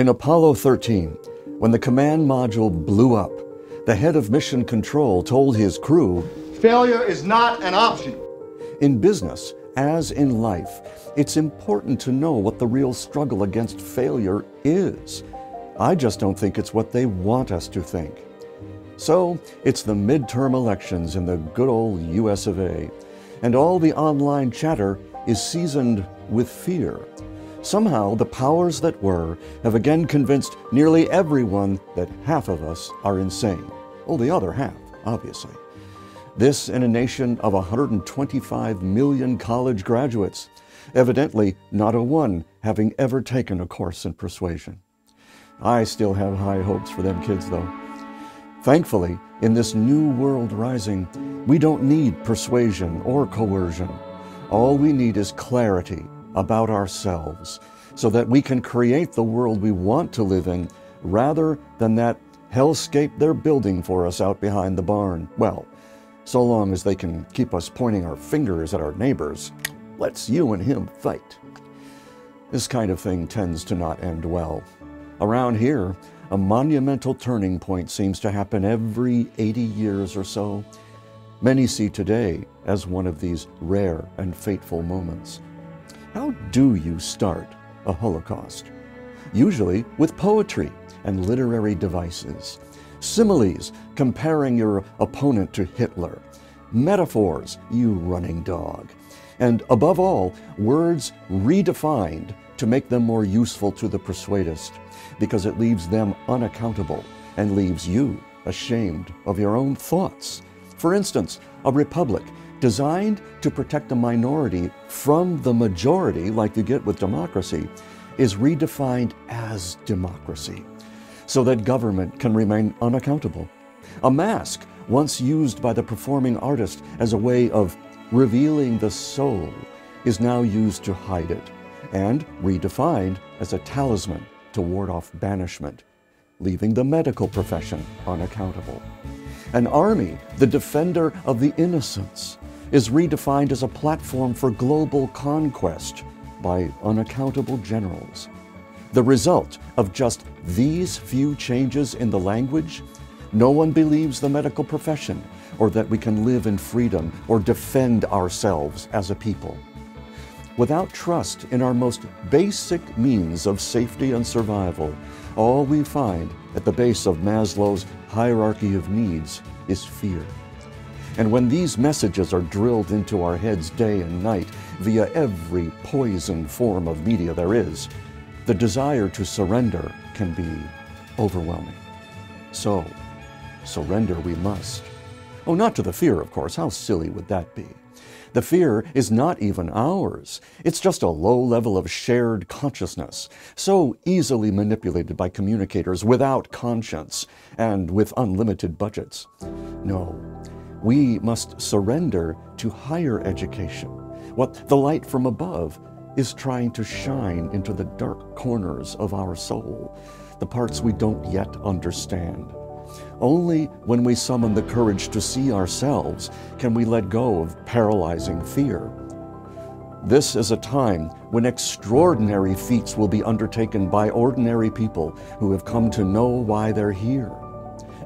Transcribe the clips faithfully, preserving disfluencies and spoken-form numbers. In Apollo thirteen, when the command module blew up, the head of mission control told his crew, "Failure is not an option." In business, as in life, it's important to know what the real struggle against failure is. I just don't think it's what they want us to think. So it's the midterm elections in the good old U S of A, and all the online chatter is seasoned with fear. Somehow, the powers that were have again convinced nearly everyone that half of us are insane. Oh, the other half, obviously. This in a nation of one hundred twenty-five million college graduates, evidently not a one having ever taken a course in persuasion. I still have high hopes for them kids, though. Thankfully, in this new world rising, we don't need persuasion or coercion. All we need is clarity about ourselves, so that we can create the world we want to live in rather than that hellscape they're building for us out behind the barn. Well, so long as they can keep us pointing our fingers at our neighbors, "Let's you and him fight." This kind of thing tends to not end well. Around here, a monumental turning point seems to happen every eighty years or so. Many see today as one of these rare and fateful moments. How do you start a Holocaust? Usually with poetry and literary devices. Similes, comparing your opponent to Hitler. Metaphors, "you running dog." And above all, words redefined to make them more useful to the persuadist, because it leaves them unaccountable and leaves you ashamed of your own thoughts. For instance, a republic designed to protect a minority from the majority, like you get with democracy, is redefined as democracy, so that government can remain unaccountable. A mask, once used by the performing artist as a way of revealing the soul, is now used to hide it, and redefined as a talisman to ward off banishment, leaving the medical profession unaccountable. An army, the defender of the innocents, is redefined as a platform for global conquest by unaccountable generals. The result of just these few changes in the language? No one believes the medical profession, or that we can live in freedom or defend ourselves as a people. Without trust in our most basic means of safety and survival, all we find at the base of Maslow's hierarchy of needs is fear. And when these messages are drilled into our heads day and night via every poison form of media there is, the desire to surrender can be overwhelming. So, surrender we must. Oh, not to the fear, of course. How silly would that be? The fear is not even ours. It's just a low level of shared consciousness, so easily manipulated by communicators without conscience and with unlimited budgets. No, we must surrender to higher education, what the light from above is trying to shine into the dark corners of our soul, the parts we don't yet understand. Only when we summon the courage to see ourselves can we let go of paralyzing fear. This is a time when extraordinary feats will be undertaken by ordinary people who have come to know why they're here.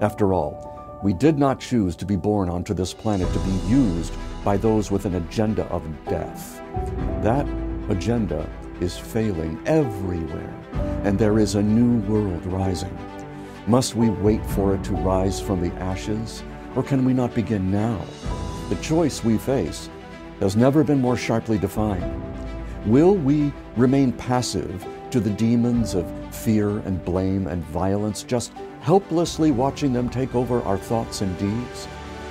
After all, we did not choose to be born onto this planet to be used by those with an agenda of death. That agenda is failing everywhere, and there is a new world rising. Must we wait for it to rise from the ashes, or can we not begin now? The choice we face has never been more sharply defined. Will we remain passive to the demons of fear and blame and violence, just helplessly watching them take over our thoughts and deeds?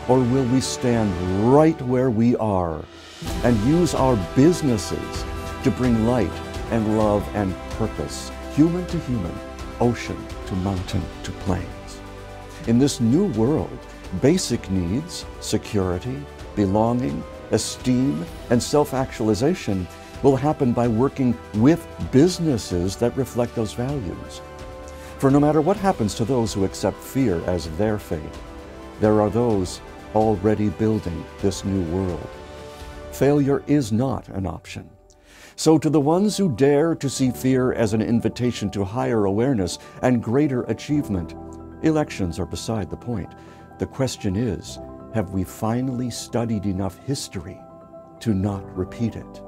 Or will we stand right where we are and use our businesses to bring light and love and purpose, human to human, ocean to mountain to plains? In this new world, basic needs, security, belonging, esteem, and self-actualization will happen by working with businesses that reflect those values. For no matter what happens to those who accept fear as their fate, there are those already building this new world. Failure is not an option. So to the ones who dare to see fear as an invitation to higher awareness and greater achievement, elections are beside the point. The question is, have we finally studied enough history to not repeat it?